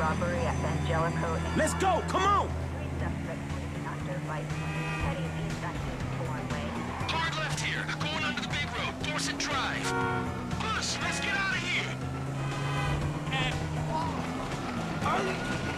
robbery at Angelico. Let's go! Come on! Three suspects leaving under light. Heading east on 84 Way. Hard left here. Going under the big road. Force it drive. Push! Let's get out of here! And...